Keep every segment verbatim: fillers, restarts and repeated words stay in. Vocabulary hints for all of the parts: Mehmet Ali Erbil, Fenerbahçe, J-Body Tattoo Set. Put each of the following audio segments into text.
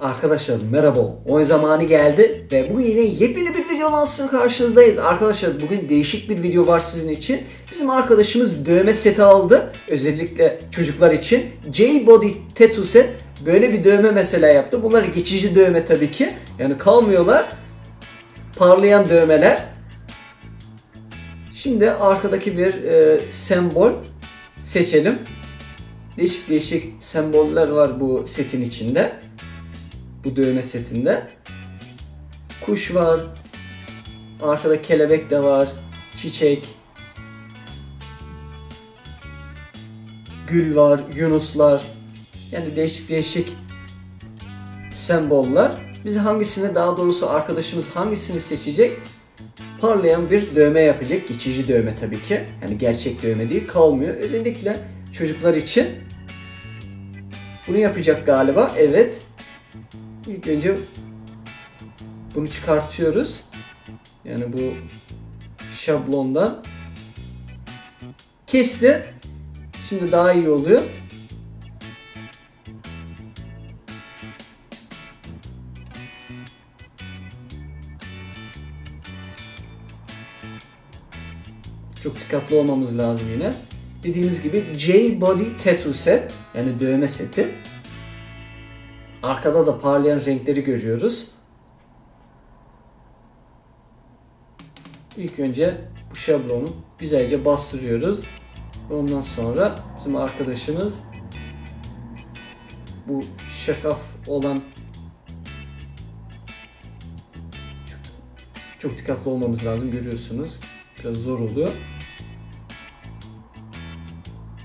Arkadaşlar merhaba, o zamanı geldi ve bu yine yepyeni bir video lansına karşınızdayız. Arkadaşlar bugün değişik bir video var sizin için. Bizim arkadaşımız dövme seti aldı, özellikle çocuklar için. J-Body Tattoo Set böyle bir dövme mesela yaptı. Bunlar geçici dövme tabii ki, yani kalmıyorlar. Parlayan dövmeler. Şimdi arkadaki bir e, sembol seçelim. Değişik değişik semboller var bu setin içinde. Bu dövme setinde kuş var, arkada kelebek de var, çiçek, gül var, yunuslar, yani değişik değişik semboller. Biz hangisini, daha doğrusu arkadaşımız hangisini seçecek? Parlayan bir dövme yapacak, geçici dövme tabii ki, yani gerçek dövme değil, kalmıyor, özellikle çocuklar için. Bunu yapacak galiba, evet. İlk önce bunu çıkartıyoruz. Yani bu şablondan kesti. Şimdi daha iyi oluyor. Çok dikkatli olmamız lazım yine. Dediğimiz gibi J-Body Tattoo Set, yani dövme seti. Arkada da parlayan renkleri görüyoruz. İlk önce bu şablonu güzelce bastırıyoruz. Ondan sonra bizim arkadaşımız bu şeffaf olan, çok, çok dikkatli olmamız lazım, görüyorsunuz. Biraz zor oluyor.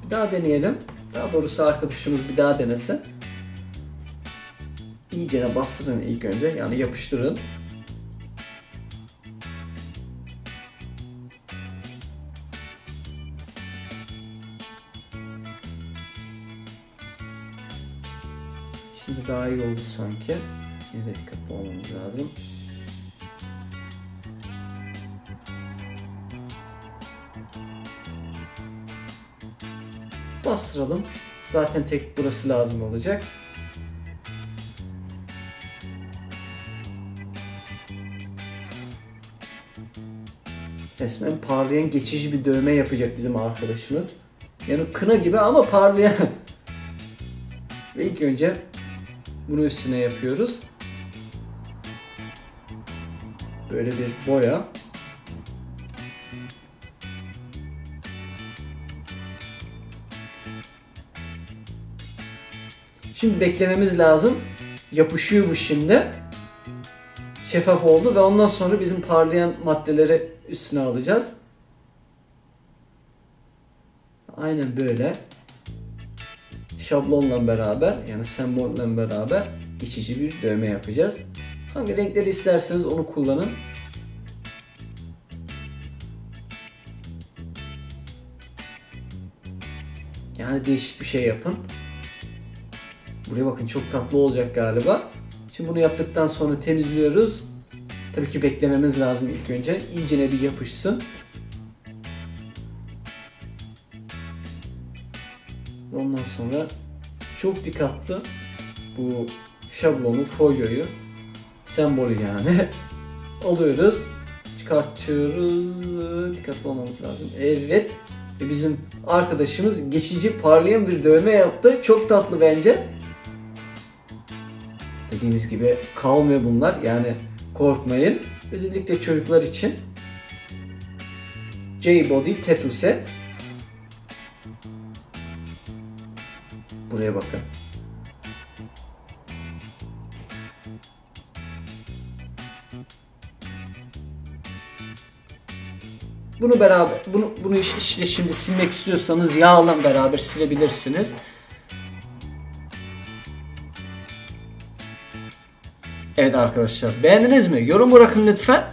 Bir daha deneyelim. Daha doğrusu arkadaşımız bir daha denesin. İyicene bastırın ilk önce, yani yapıştırın. Şimdi daha iyi oldu sanki. Yine dikkatli olmamız lazım. Bastıralım. Zaten tek burası lazım olacak. Resmen parlayan geçici bir dövme yapacak bizim arkadaşımız. Yani kına gibi ama parlayan. Ve ilk önce bunu üstüne yapıyoruz. Böyle bir boya. Şimdi beklememiz lazım. Yapışıyor bu şimdi. Şeffaf oldu ve ondan sonra bizim parlayan maddeleri üstüne alacağız. Aynen böyle. Şablonla beraber, yani sembolle beraber geçici bir dövme yapacağız. Hangi renkleri isterseniz onu kullanın. Yani değişik bir şey yapın. Buraya bakın, çok tatlı olacak galiba. Şimdi bunu yaptıktan sonra temizliyoruz. Tabii ki beklememiz lazım ilk önce. İyicene bir yapışsın. Ondan sonra çok dikkatli bu şablonu, folyoyu, sembolü yani alıyoruz. Çıkartıyoruz. Dikkatli olmamız lazım. Evet. Bizim arkadaşımız geçici parlayan bir dövme yaptı. Çok tatlı bence. Dediğimiz gibi kalmıyor bunlar, yani korkmayın, özellikle çocuklar için J-Body Tattoo Set. Buraya bakın, bunu beraber bunu bunu işte şimdi silmek istiyorsanız yağla beraber silebilirsiniz. Evet arkadaşlar, beğendiniz mi? Yorum bırakın lütfen.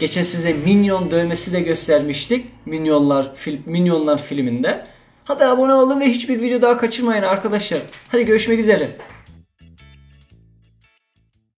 Geçen size Minyon dövmesi de göstermiştik. Minyonlar, fil, Minyonlar filminde. Hadi abone olun ve hiçbir video daha kaçırmayın arkadaşlar. Hadi görüşmek üzere.